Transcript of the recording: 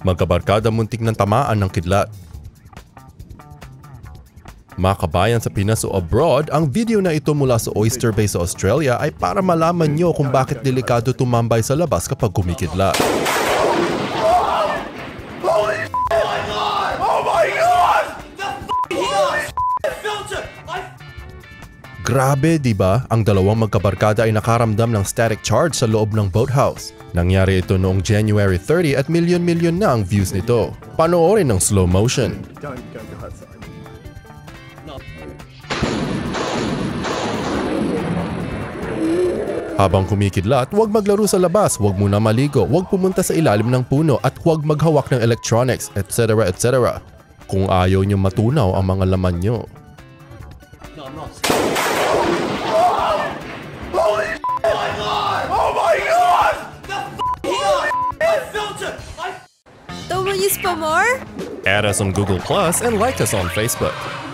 Magkabarkada muntik ng tamaan ng kidlat. Mga kabayan sa Pinas o abroad, ang video na ito mula sa Oyster Bay sa Australia ay para malaman nyo kung bakit delikado tumambay sa labas kapag kumikidlat. Grabe, diba? Ang dalawang magkabarkada ay nakaramdam ng static charge sa loob ng boathouse. Nangyari ito noong January 30 at milyon-milyon na ang views nito. Panoorin ng slow motion. Habang kumikidlat, huwag maglaro sa labas, huwag muna maligo, huwag pumunta sa ilalim ng puno at huwag maghawak ng electronics, etc. etc. Kung ayaw nyo matunaw ang mga laman nyo. Don't we use for more? Add us on Google+ and like us on Facebook.